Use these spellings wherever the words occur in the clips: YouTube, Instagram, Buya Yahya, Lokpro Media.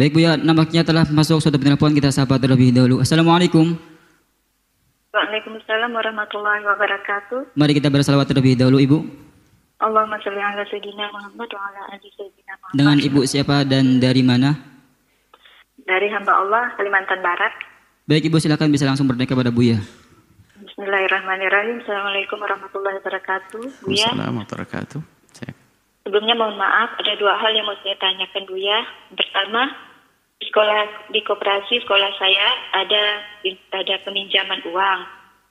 Baik Buya, nampaknya telah masuk saudara penelpon, kita sapa terlebih dahulu. Assalamualaikum. Waalaikumsalam warahmatullahi wabarakatuh. Mari kita bersalawat terlebih dahulu Ibu. Allahumma shalli ala sayyidina Muhammad wa ala ali sayyidina Muhammad. Dengan Ibu siapa dan dari mana? Dari hamba Allah Kalimantan Barat. Baik Ibu, silakan bisa langsung bertanya kepada Buya. Bismillahirrahmanirrahim. Assalamualaikum warahmatullahi wabarakatuh. Buya. Assalamualaikum warahmatullahi wabarakatuh. Sebelumnya mohon maaf, ada dua hal yang mau saya tanyakan Buya. Pertama, di koperasi sekolah saya ada peminjaman uang.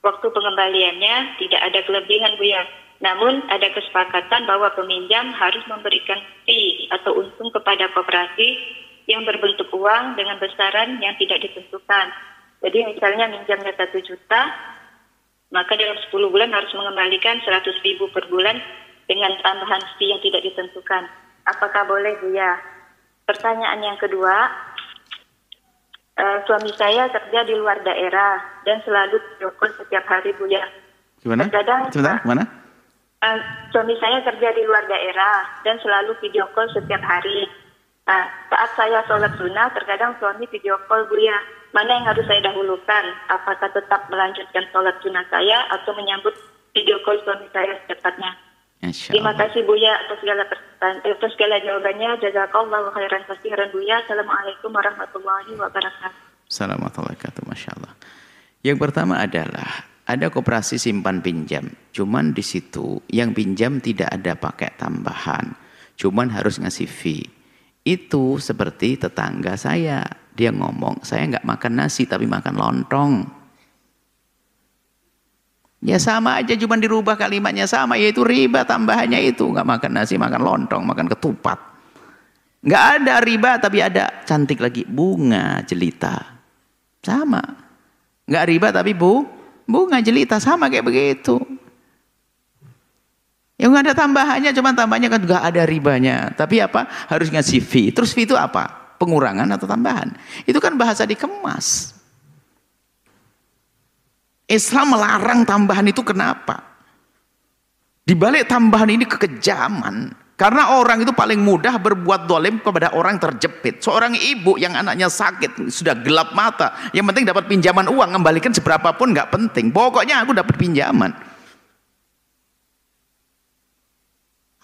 Waktu pengembaliannya tidak ada kelebihan Buya. Namun ada kesepakatan bahwa peminjam harus memberikan fee atau untung kepada koperasi yang berbentuk uang dengan besaran yang tidak ditentukan. Jadi misalnya minjamnya 1 juta, maka dalam 10 bulan harus mengembalikan 100 ribu per bulan dengan tambahan fee yang tidak ditentukan. Apakah boleh Buya? Pertanyaan yang kedua, suami saya kerja di luar daerah dan selalu video call setiap hari Buya. Gimana? Gimana? Suami saya kerja di luar daerah dan selalu video call setiap hari. Saat saya sholat sunnah, terkadang suami video call Buya. Mana yang harus saya dahulukan? Apakah tetap melanjutkan sholat sunnah saya atau menyambut video call suami saya secepatnya? Terima kasih Buya atas segala jawabannya. Jazakallahu khairan katsiran Buya. Assalamualaikum warahmatullahi wabarakatuh. Assalamualaikum warahmatullahi wabarakatuh. Masya Allah. Yang pertama adalah ada koperasi simpan pinjam, cuman di situ yang pinjam tidak ada pakai tambahan, cuman harus ngasih fee. Itu seperti tetangga saya, dia ngomong saya nggak makan nasi tapi makan lontong. Ya sama aja, cuman dirubah kalimatnya sama, yaitu riba tambahannya itu, nggak makan nasi makan lontong, makan ketupat. Nggak ada riba tapi ada cantik lagi bunga jelita, sama. Nggak riba tapi bunga jelita, sama kayak begitu. Yang nggak ada tambahannya, cuman tambahnya kan juga ada ribanya. Tapi apa? Harus ngasih fee. Terus fee itu apa? Pengurangan atau tambahan? Itu kan bahasa dikemas. Islam melarang tambahan itu kenapa? Di balik tambahan ini kekejaman. Karena orang itu paling mudah berbuat dolim kepada orang terjepit. Seorang ibu yang anaknya sakit, sudah gelap mata. Yang penting dapat pinjaman uang, ngembalikan seberapa pun nggak penting. Pokoknya aku dapat pinjaman.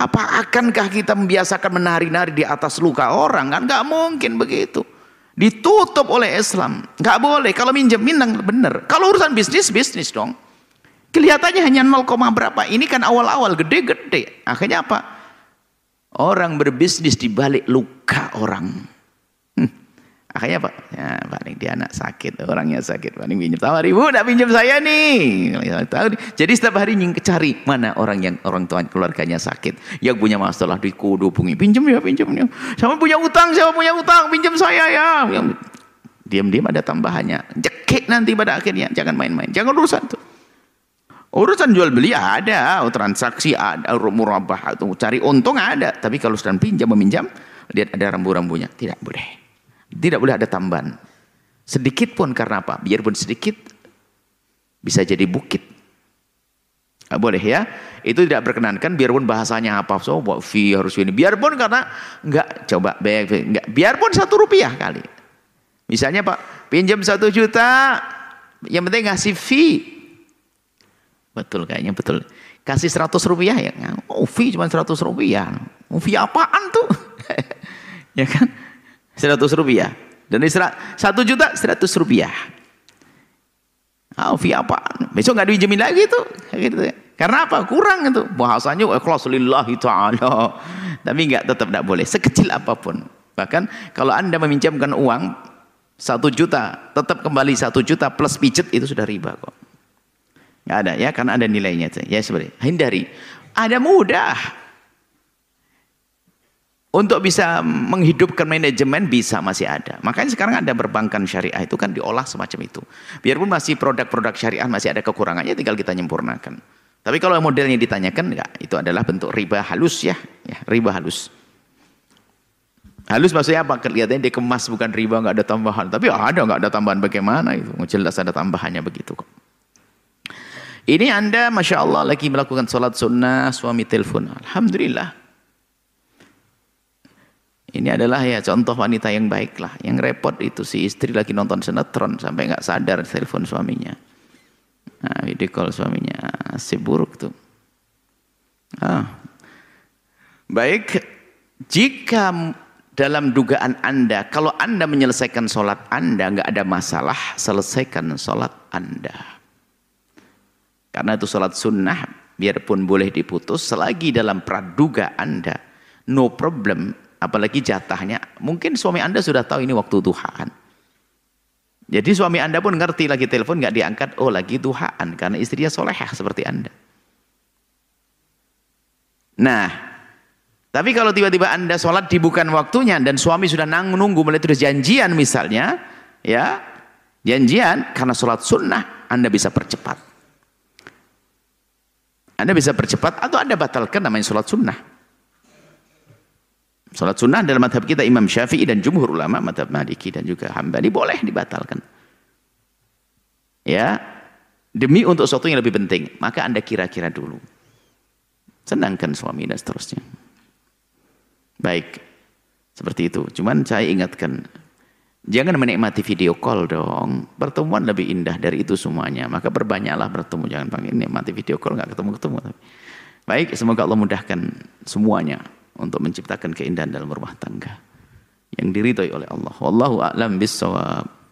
Apa akankah kita membiasakan menari-nari di atas luka orang? Kan nggak mungkin begitu. Ditutup oleh Islam. Nggak boleh. Kalau minjemin yang bener. Kalau urusan bisnis, bisnis dong. Kelihatannya hanya 0, berapa. Ini kan awal-awal gede-gede. Akhirnya apa? Orang berbisnis di balik luka orang. Akhirnya Pak, ya, paling dia anak sakit, orangnya sakit, paling pinjam tawar, ibu nggak pinjam saya nih. Jadi setiap hari cari mana orang yang orang tua keluarganya sakit, yang punya masalah di kudu bungi, pinjam ya, sama punya utang, pinjam saya ya. Diam-diam ada tambahannya, jekik nanti pada akhirnya, jangan main-main, jangan urusan tuh. Urusan jual beli ada, transaksi ada, murabah, cari untung ada. Tapi kalau sedang pinjam meminjam, lihat ada rambu-rambunya, tidak boleh. Tidak boleh ada tambahan. Sedikit pun, karena apa? Biarpun sedikit bisa jadi bukit. Nggak boleh ya. Itu tidak berkenankan biarpun bahasanya apa, so fee harus ini. Biarpun karena enggak coba biarpun 1 rupiah kali. Misalnya Pak, pinjam 1 juta, yang penting ngasih fee. Betul kayaknya, betul. Kasih 100 rupiah ya. Oh fee cuma 100 rupiah. Oh, fee apaan tuh? Ya kan? 100 rupiah. Dan 1 juta 100 rupiah. Oh fee apaan? Besok nggak dijamin lagi tuh. Gitu. Karena apa? Kurang itu. Bahasanya ikhlas lillahi ta'ala. Tapi tetap nggak boleh. Sekecil apapun. Bahkan kalau Anda meminjamkan uang 1 juta. Tetap kembali 1 juta plus pijet itu sudah riba kok. Nggak ada ya, karena ada nilainya ya, seperti hindari. Ada mudah untuk bisa menghidupkan manajemen, bisa masih ada. Makanya sekarang ada perbankan syariah itu kan diolah semacam itu. Biarpun masih produk-produk syariah masih ada kekurangannya, tinggal kita nyempurnakan. Tapi kalau modelnya ditanyakan, enggak, itu adalah bentuk riba halus ya, riba halus. Halus maksudnya apa? Kelihatannya dikemas bukan riba, nggak ada tambahan. Tapi ada nggak ada tambahan bagaimana itu? Jelas ada tambahannya begitu kok. Ini Anda Masya Allah lagi melakukan sholat sunnah, suami telepon. Alhamdulillah. Ini adalah ya contoh wanita yang baik lah. Yang repot itu si istri lagi nonton sinetron sampai nggak sadar telepon suaminya. Nah, video call suaminya, si buruk tuh. Ah. Baik, jika dalam dugaan Anda, kalau Anda menyelesaikan sholat Anda nggak ada masalah, selesaikan sholat Anda. Karena itu sholat sunnah, biarpun boleh diputus, selagi dalam praduga Anda, no problem. Apalagi jatahnya, mungkin suami Anda sudah tahu ini waktu duhaan. Jadi suami Anda pun ngerti lagi telepon nggak diangkat, oh lagi duhaan, karena istrinya solehah seperti Anda. Nah, tapi kalau tiba-tiba Anda sholat di bukan waktunya dan suami sudah nunggu, mulai terus janjian misalnya, ya janjian, karena sholat sunnah Anda bisa percepat. Anda bisa percepat atau Anda batalkan, namanya sholat sunnah. Salat sunnah dalam madhab kita Imam Syafi'i dan jumhur ulama madhab Maliki dan juga Hambali boleh dibatalkan. Ya, demi untuk sesuatu yang lebih penting, maka Anda kira-kira dulu. Senangkan suami dan seterusnya. Baik, seperti itu. Cuman saya ingatkan, jangan menikmati video call dong. Pertemuan lebih indah dari itu semuanya. Maka perbanyaklah bertemu, jangan panggil nikmati video call nggak ketemu-ketemu. Baik, semoga Allah mudahkan semuanya untuk menciptakan keindahan dalam rumah tangga yang diridhoi oleh Allah. Wallahu a'lam bissawab.